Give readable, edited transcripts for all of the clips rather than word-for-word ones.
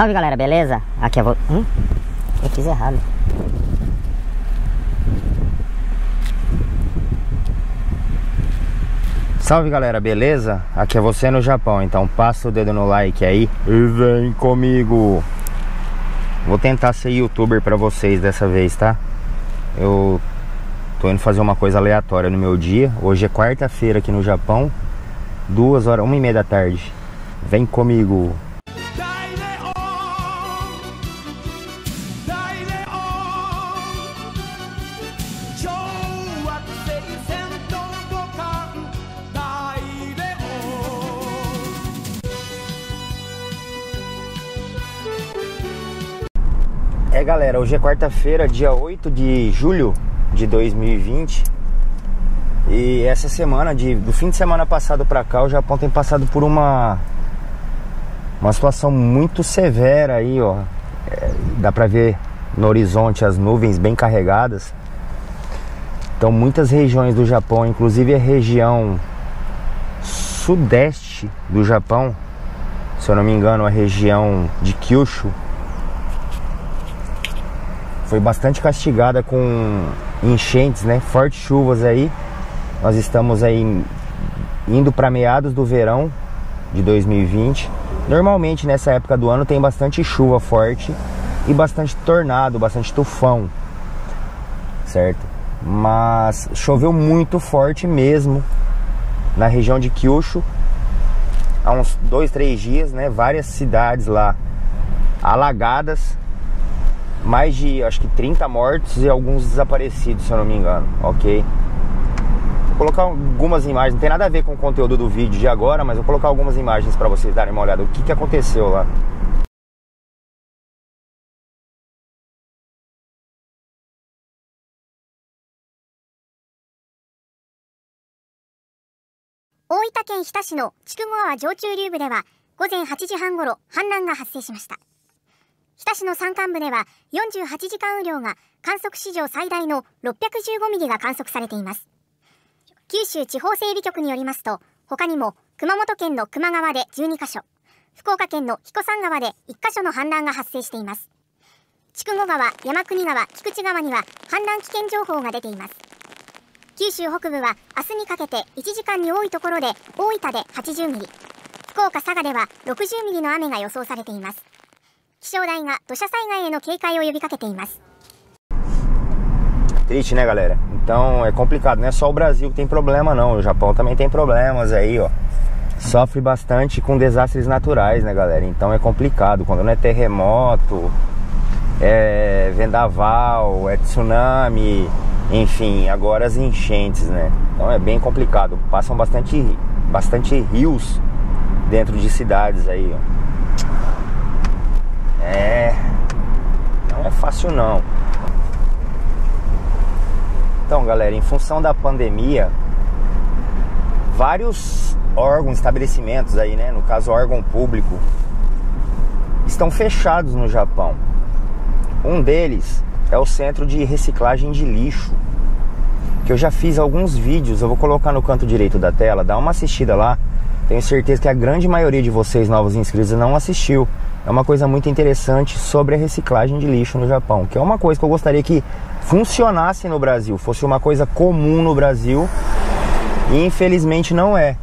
Salve galera, beleza? Aqui é você. Eu fiz errado. Salve galera, beleza? Aqui é você no Japão, então passa o dedo no like aí e vem comigo. Vou tentar ser youtuber pra vocês dessa vez, tá? Eu tô indo fazer uma coisa aleatória no meu dia. Hoje é quarta-feira aqui no Japão, 1h30 da tarde. Vem comigo. É galera, hoje é quarta-feira, dia 8 de julho de 2020. E essa semana, do fim de semana passado pra cá, o Japão tem passado por uma situação muito severa aí, ó. Dá pra ver no horizonte as nuvens bem carregadas. Então muitas regiões do Japão, inclusive a região sudeste do Japão, se eu não me engano, a região de Kyushu, foi bastante castigada com enchentes, né? Fortes chuvas aí. Nós estamos aí indo para meados do verão de 2020. Normalmente nessa época do ano tem bastante chuva forte e bastante tornado, bastante tufão, certo? Mas choveu muito forte mesmo na região de Kyushu há uns 2, 3 dias, né? Várias cidades lá alagadas. Mais de, acho que 30 mortos e alguns desaparecidos, se eu não me engano, ok? Vou colocar algumas imagens, não tem nada a ver com o conteúdo do vídeo de agora, mas vou colocar algumas imagens para vocês darem uma olhada. O que aconteceu lá? Oita ken Hita shi no Chikugawa Jōchū ryūbu de wa, gozen 8:30 goro, hanran ga hassei shimashita. 日田市の山間部では48時間雨量が観測史上最大の615ミリが観測されています。九州地方整備局によりますと、他にも熊本県の球磨川で12カ所、福岡県の彦山川で1カ所の氾濫が発生しています。筑後川、山国川、菊池川には氾濫危険情報が出ています。九州北部は明日にかけて1時間に多いところで大分で80ミリ、福岡佐賀では60ミリの雨が予想されています。 Triste, né, galera? Então é complicado, não é só o Brasil que tem problema, não. O Japão também tem problemas aí, ó. Sofre bastante com desastres naturais, né, galera? Então é complicado. Quando não é terremoto, é vendaval, é tsunami, enfim, agora as enchentes, né? Então é bem complicado. Passam bastante rios dentro de cidades aí, ó. Não é fácil não. Então galera, em função da pandemia, vários órgãos, estabelecimentos aí, né, no caso órgão público, estão fechados no Japão. Um deles é o centro de reciclagem de lixo, que eu já fiz alguns vídeos, eu vou colocar no canto direito da tela, dá uma assistida lá. Tenho certeza que a grande maioria de vocês novos inscritos não assistiu. É uma coisa muito interessante sobre a reciclagem de lixo no Japão, que é uma coisa que eu gostaria que funcionasse no Brasil, fosse uma coisa comum no Brasil, e infelizmente não é.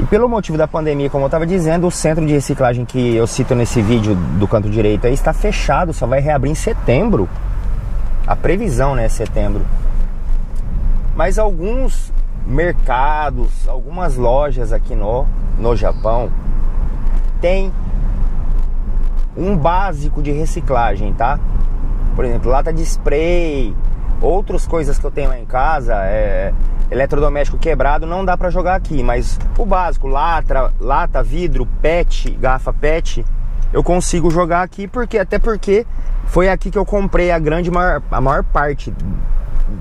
E pelo motivo da pandemia, como eu estava dizendo, o centro de reciclagem que eu cito nesse vídeo do canto direito aí está fechado, só vai reabrir em setembro. A previsão, né, é setembro. Mas alguns mercados, algumas lojas aqui no Japão tem um básico de reciclagem, tá? Por exemplo, lata de spray, outras coisas que eu tenho lá em casa, eletrodoméstico quebrado, não dá pra jogar aqui, mas o básico, lata, vidro, PET, garrafa PET, eu consigo jogar aqui, até porque foi aqui que eu comprei a maior parte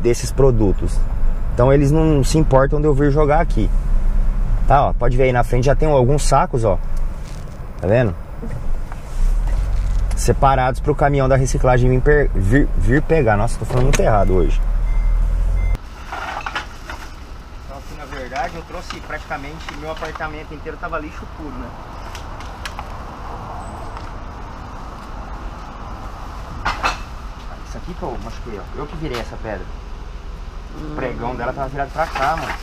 desses produtos. Então eles não se importam de eu vir jogar aqui, tá? Ó, pode ver aí na frente, já tem alguns sacos, ó. Tá vendo? Separados pro caminhão da reciclagem vir pegar. Nossa, tô falando muito errado hoje. Então aqui na verdade eu trouxe praticamente meu apartamento inteiro, tava lixo puro, né? aqui que eu machuquei, ó. Eu que virei essa pedra. O pregão dela tava virado pra cá, mano.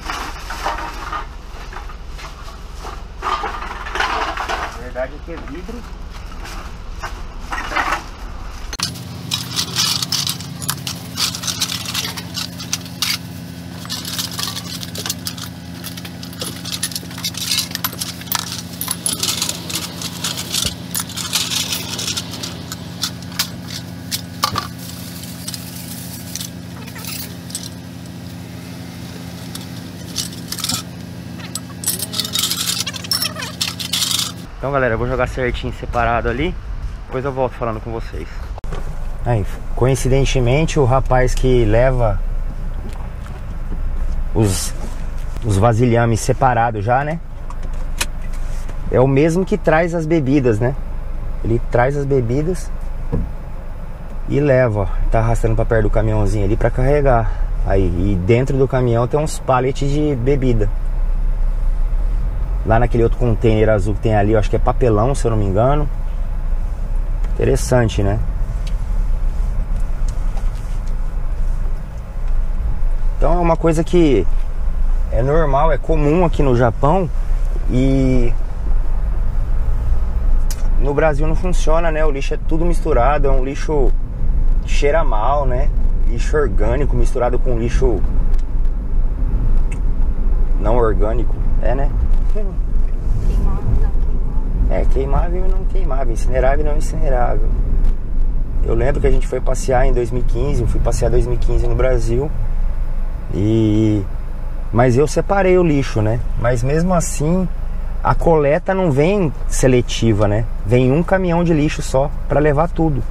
Na verdade aqui é vidro. Então galera, eu vou jogar certinho separado ali, depois eu volto falando com vocês. Aí, coincidentemente, o rapaz que leva os vasilhames separados já, né? É o mesmo que traz as bebidas, né? Ele traz as bebidas e leva, ó. Tá arrastando pra perto do caminhãozinho ali pra carregar. Aí, e dentro do caminhão tem uns pallets de bebida. Lá naquele outro container azul que tem ali, eu acho que é papelão, se eu não me engano. Interessante, né? Então é uma coisa que é normal, é comum aqui no Japão. E no Brasil não funciona, né? O lixo é tudo misturado, é um lixo que cheira mal, né? Lixo orgânico misturado com lixo não orgânico, é, né? É, queimável e não queimável, incinerável e não incinerável. Eu lembro que a gente foi passear em 2015, eu fui passear em 2015 no Brasil e... Mas eu separei o lixo, né? Mas mesmo assim, a coleta não vem seletiva, né? Vem um caminhão de lixo só pra levar tudo.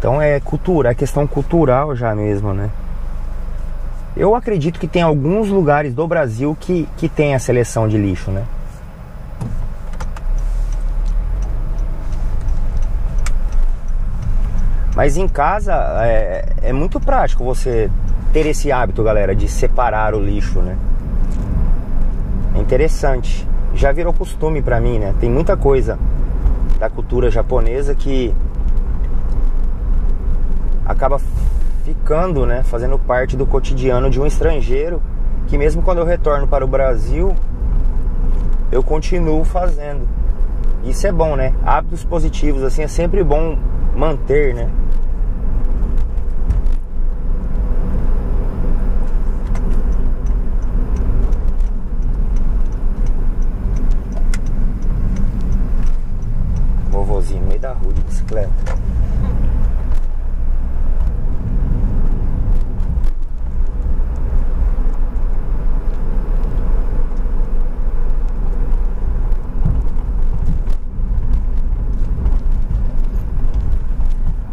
Então é cultura, é questão cultural já mesmo, né? Eu acredito que tem alguns lugares do Brasil que tem a seleção de lixo, né? Mas em casa é muito prático você ter esse hábito, galera, de separar o lixo, né? É interessante. Já virou costume pra mim, né? Tem muita coisa da cultura japonesa que acaba ficando, né, fazendo parte do cotidiano de um estrangeiro, que mesmo quando eu retorno para o Brasil eu continuo fazendo. Isso é bom, né? Hábitos positivos assim é sempre bom manter, né? Vovozinho no meio da rua de bicicleta.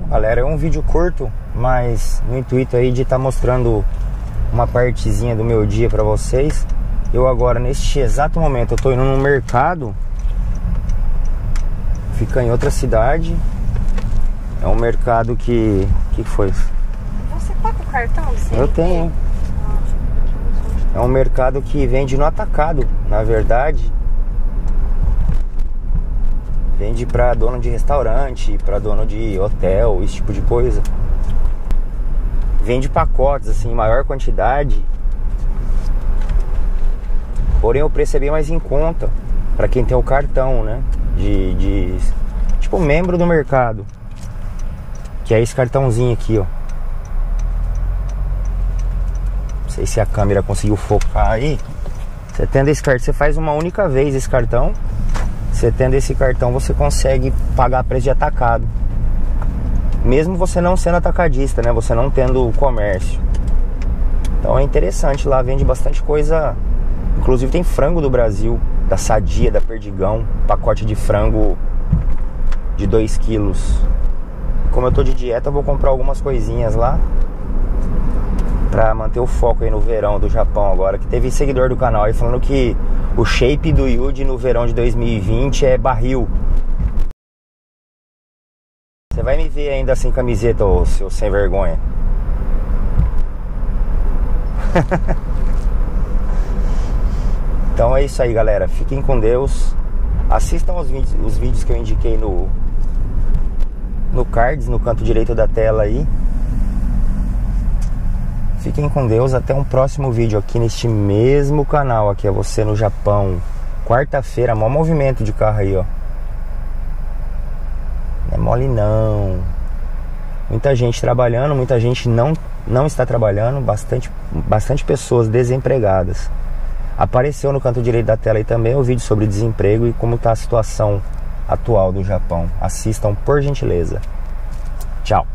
Galera, é um vídeo curto, mas no intuito aí de estar mostrando uma partezinha do meu dia pra vocês. Eu agora, neste exato momento, eu tô indo no mercado. Fica em outra cidade. É um mercado que... O que foi? Você tá com o cartão? Sim. Eu tenho. É um mercado que vende no atacado, na verdade. Vende pra dono de restaurante, pra dono de hotel, esse tipo de coisa. Vende pacotes, assim, em maior quantidade. Porém, o preço é bem mais em conta pra quem tem o cartão, né? Tipo, membro do mercado. Que é esse cartãozinho aqui, ó. Não sei se a câmera conseguiu focar aí. Você tendo esse cartão, você faz uma única vez esse cartão. Você tendo esse cartão, você consegue pagar preço de atacado. Mesmo você não sendo atacadista, né? Você não tendo comércio. Então é interessante, lá vende bastante coisa. Inclusive tem frango do Brasil, da Sadia, da Perdigão. Pacote de frango de 2 quilos. Como eu tô de dieta, eu vou comprar algumas coisinhas lá pra manter o foco aí no verão do Japão agora. Que teve seguidor do canal aí falando que o shape do Yuji no verão de 2020 é barril. Você vai me ver ainda sem camiseta, ô seu sem vergonha. Então é isso aí, galera. Fiquem com Deus. Assistam os vídeos que eu indiquei no no cards, no canto direito da tela aí. Fiquem com Deus, até um próximo vídeo aqui neste mesmo canal. Aqui é Você no Japão. Quarta-feira, maior movimento de carro aí, ó. Não é mole não. Muita gente trabalhando, muita gente não está trabalhando, bastante pessoas desempregadas. Apareceu no canto direito da tela aí também o vídeo sobre desemprego e como está a situação atual do Japão. Assistam por gentileza. Tchau.